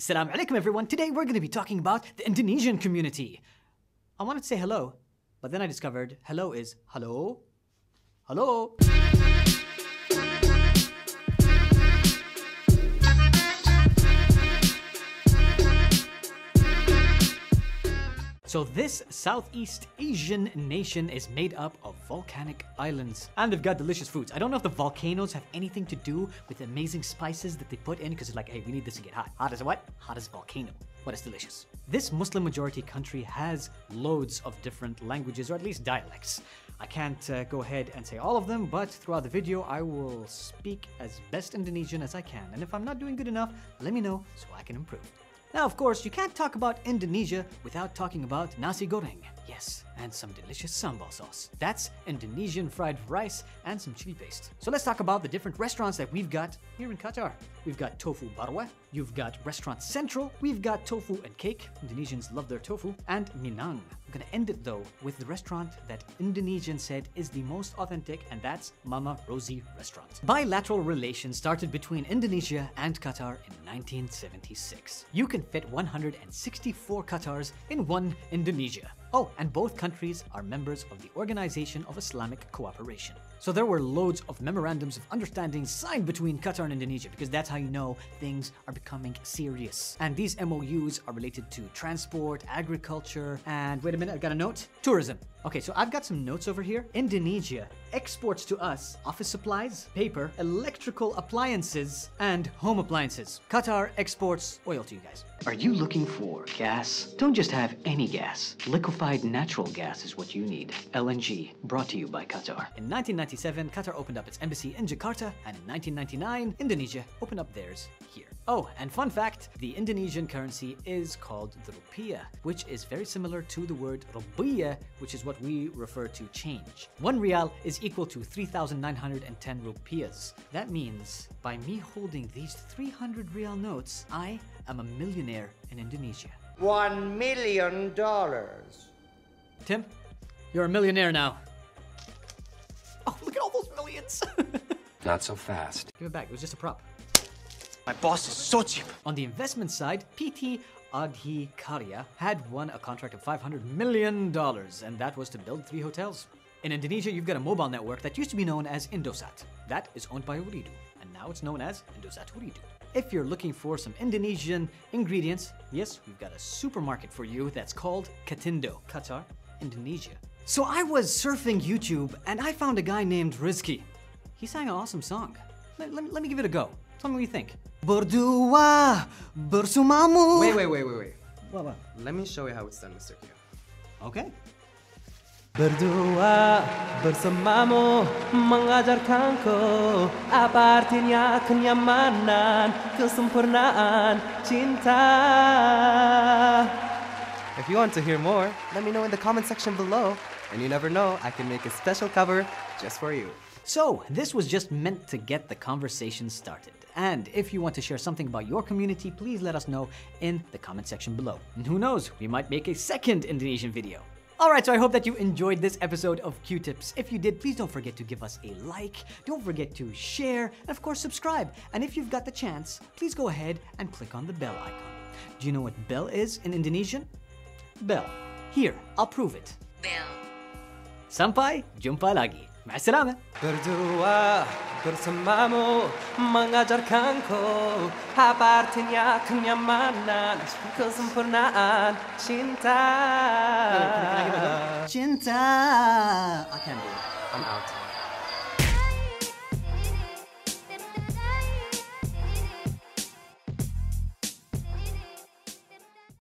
Assalamu alaikum everyone. Today we're going to be talking about the Indonesian community. I wanted to say hello, but then I discovered hello is hello. Hello. So this Southeast Asian nation is made up of volcanic islands, and they've got delicious foods. I don't know if the volcanoes have anything to do with the amazing spices that they put in, because it's like, hey, we need this to get hot. Hot as what? Hot as volcano. But it's delicious. This Muslim majority country has loads of different languages, or at least dialects. I can't go ahead and say all of them, but throughout the video, I will speak as best Indonesian as I can. And if I'm not doing good enough, let me know so I can improve. Now, of course, you can't talk about Indonesia without talking about nasi goreng. Yes, and some delicious sambal sauce. That's Indonesian fried rice and some chili paste. So let's talk about the different restaurants that we've got here in Qatar. We've got Tofu Barwa, you've got Restaurant Central, we've got Tofu and Cake. Indonesians love their tofu. And Minang. I'm gonna end it though with the restaurant that Indonesians said is the most authentic, and that's Mama Rosie Restaurant. Bilateral relations started between Indonesia and Qatar in 1976. You can fit 164 Qatars in one Indonesia. Oh, and both countries are members of the Organization of Islamic Cooperation. So there were loads of memorandums of understanding signed between Qatar and Indonesia, because that's how you know things are becoming serious. And these MOUs are related to transport, agriculture, and wait a minute, I've got a note. Tourism. Okay, so I've got some notes over here. Indonesia exports to us office supplies, paper, electrical appliances, and home appliances. Qatar exports oil to you guys. Are you looking for gas? Don't just have any gas. Liquefied natural gas is what you need. LNG, brought to you by Qatar. In 1997, Qatar opened up its embassy in Jakarta, and in 1999, Indonesia opened up theirs here. Oh, and fun fact, the Indonesian currency is called the rupiah, which is very similar to the word rupiah, which is what we refer to change. 1 rial is equal to 3,910 rupiahs. That means by me holding these 300 rial notes, I am a millionaire in Indonesia. $1 million. Tim, you're a millionaire now. Oh, look at all those millions. Not so fast. Give it back. It was just a prop. My boss is so cheap. On the investment side, PT Adhi Karya had won a contract of $500 million, and that was to build 3 hotels. In Indonesia, you've got a mobile network that used to be known as Indosat. That is owned by Ooredoo, and now it's known as Indosat Ooredoo. If you're looking for some Indonesian ingredients, yes, we've got a supermarket for you that's called Katindo, Qatar, Indonesia. So I was surfing YouTube, and I found a guy named Rizki. He sang an awesome song. Let me give it a go. Tell me what you think. Berdua bersumamu. Wait. What? Let me show you how it's done, Mr. Q. Okay. Berdua bersamamu mengajarkanku apa artinya kenyamanan, kesempurnaan, cinta. If you want to hear more, let me know in the comment section below. And you never know, I can make a special cover just for you. So, this was just meant to get the conversation started. And if you want to share something about your community, please let us know in the comment section below. And who knows, we might make a second Indonesian video. Alright, so I hope that you enjoyed this episode of Q-Tips. If you did, please don't forget to give us a like, don't forget to share, and of course subscribe. And if you've got the chance, please go ahead and click on the bell icon. Do you know what bell is in Indonesian? Bell. Here, I'll prove it. Bell. Sampai jumpa lagi. مع السلامة. Berdua bersamamu mengajarkanku apa artinya kenyamanan, kesempurnaan, cinta. Cinta. I can't do it. I'm out.